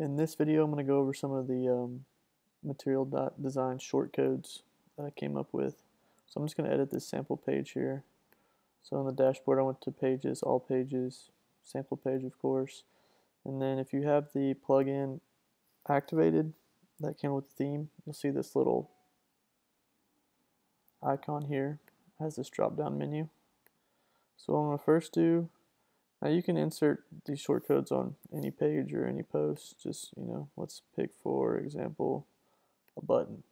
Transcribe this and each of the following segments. In this video, I'm going to go over some of the material design shortcodes that I came up with. So I'm just going to edit this sample page here. So on the dashboard, I went to Pages, All Pages, Sample Page, of course. And then if you have the plugin activated that came with the theme, you'll see this little icon here. It has this drop-down menu. So what I'm going to first do, now you can insert these shortcodes on any page or any post. Just, you know, let's pick, for example, a button.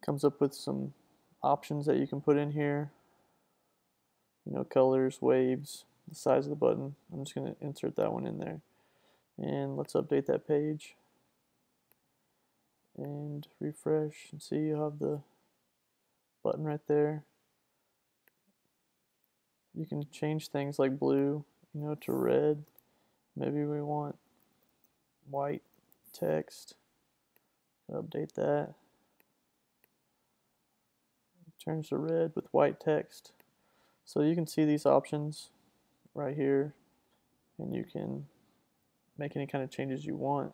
It comes up with some options that you can put in here. You know, colors, waves, the size of the button. I'm just going to insert that one in there. And let's update that page. And refresh and see, you have the button right there. You can change things like blue, you know, to red. Maybe we want white text. Update that. It turns to red with white text. So you can see these options right here, and you can make any kind of changes you want.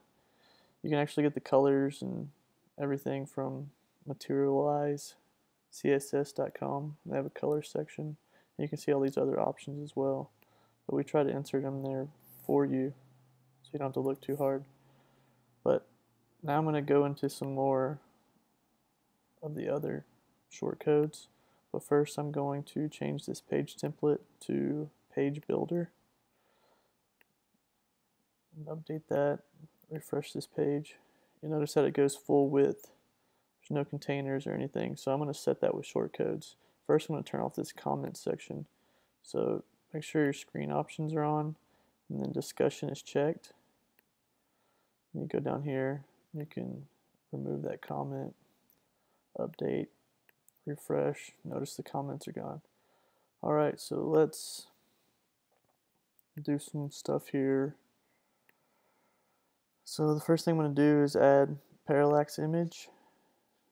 You can actually get the colors and everything from MaterializeCSS.com. They have a color section. You can see all these other options as well, but we try to insert them there for you so you don't have to look too hard. But now I'm going to go into some more of the other shortcodes, but first I'm going to change this page template to Page Builder and update that. Refresh this page. You'll notice that it goes full width. There's no containers or anything, so I'm going to set that with shortcodes. First, I'm going to turn off this comment section. So make sure your screen options are on, and then discussion is checked. And you go down here, you can remove that comment, update, refresh. Notice the comments are gone. All right, so let's do some stuff here. So the first thing I'm going to do is add parallax image.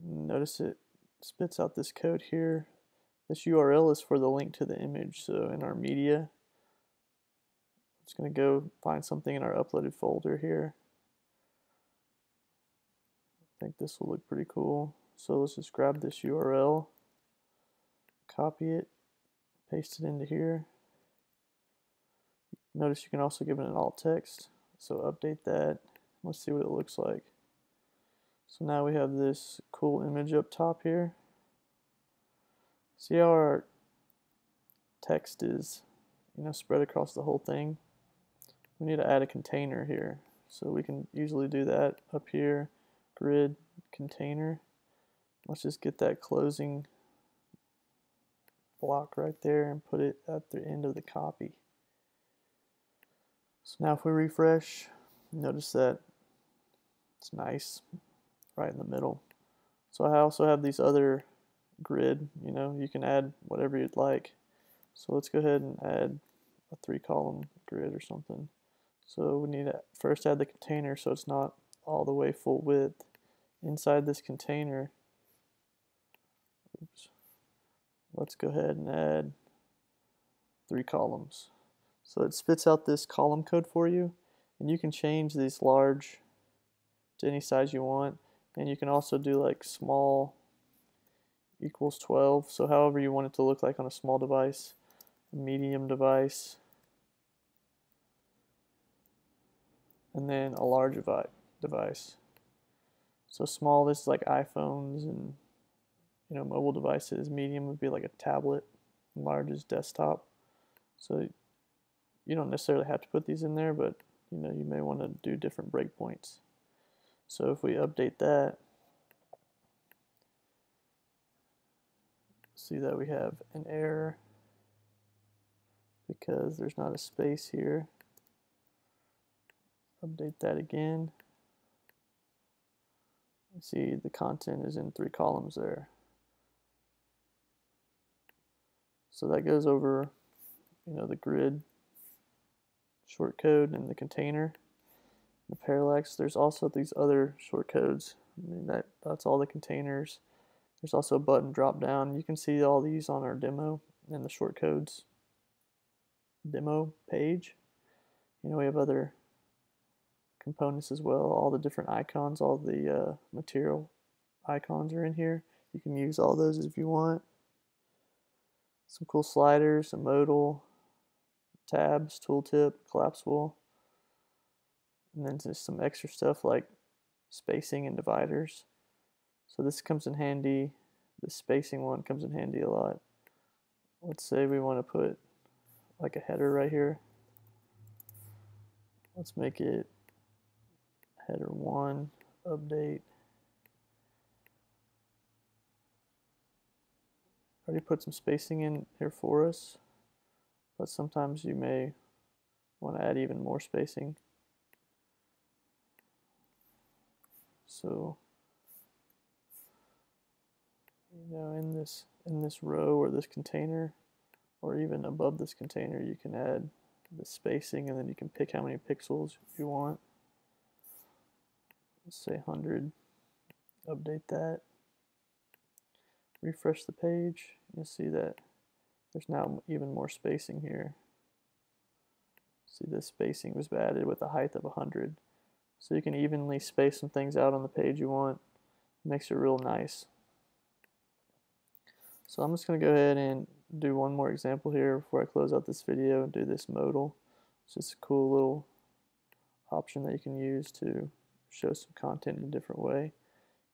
Notice it spits out this code here. This URL is for the link to the image. So in our media, it's going to go find something in our uploaded folder here. I think this will look pretty cool. So let's just grab this URL, copy it, paste it into here. Notice you can also give it an alt text. So update that. Let's see what it looks like. So now we have this cool image up top here. See how our text is, you know, spread across the whole thing? We need to add a container here. So we can usually do that up here, grid, container. Let's just get that closing block right there and put it at the end of the copy. So now if we refresh, notice that it's nice, right in the middle. So I also have these other grid, you know, you can add whatever you'd like. So let's go ahead and add a 3-column grid or something. So we need to first add the container so it's not all the way full width. Inside this container, oops, let's go ahead and add 3 columns. So it spits out this column code for you, and you can change these large to any size you want, and you can also do like small equals 12, so however you want it to look like on a small device, a medium device, and then a large device. So small, this is like iPhones and, you know, mobile devices. Medium would be like a tablet, and large is desktop. So you don't necessarily have to put these in there, but you know, you may want to do different breakpoints. So if we update that, see that we have an error because there's not a space here. Update that again. See, the content is in 3 columns there. So that goes over, you know, the grid shortcode and the container, the parallax. There's also these other shortcodes. I mean, that's all the containers. There's also a button drop down. You can see all these on our demo in the shortcodes demo page. You know, we have other components as well. All the different icons, all the material icons are in here. You can use all those if you want. Some cool sliders, some modal, tabs, tooltip, collapsible, and then just some extra stuff like spacing and dividers. So this comes in handy. The spacing one comes in handy a lot. Let's say we want to put like a header right here. Let's make it header 1, update. Already put some spacing in here for us, but sometimes you may want to add even more spacing. So, you know, in this row or this container, or even above this container, you can add the spacing, and then you can pick how many pixels you want. Let's say 100. Update that. Refresh the page. You'll see that there's now even more spacing here. See, this spacing was added with a height of 100. So you can evenly space some things out on the page you want. It makes it real nice. So I'm just going to go ahead and do one more example here before I close out this video and do this modal. It's just a cool little option that you can use to show some content in a different way.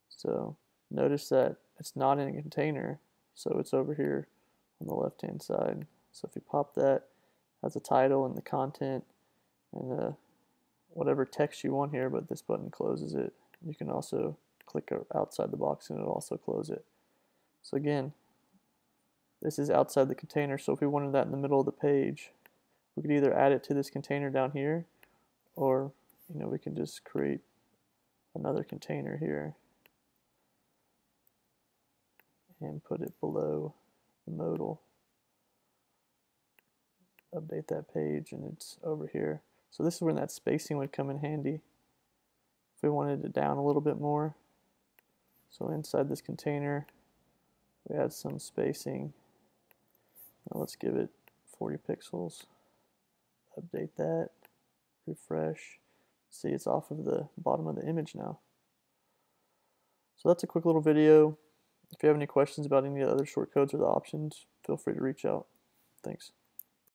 So notice that it's not in a container, so it's over here on the left hand side. So if you pop that, has a title and the content and the whatever text you want here, but this button closes it. You can also click outside the box and it'll also close it. So again, this is outside the container, so if we wanted that in the middle of the page, we could either add it to this container down here, or we can just create another container here and put it below the modal. Update that page and it's over here. So this is when that spacing would come in handy if we wanted it down a little bit more. So inside this container, we add some spacing. Now let's give it 40 pixels. Update that. Refresh. See, it's off of the bottom of the image now. So that's a quick little video. If you have any questions about any of the other shortcodes or the options, feel free to reach out. Thanks.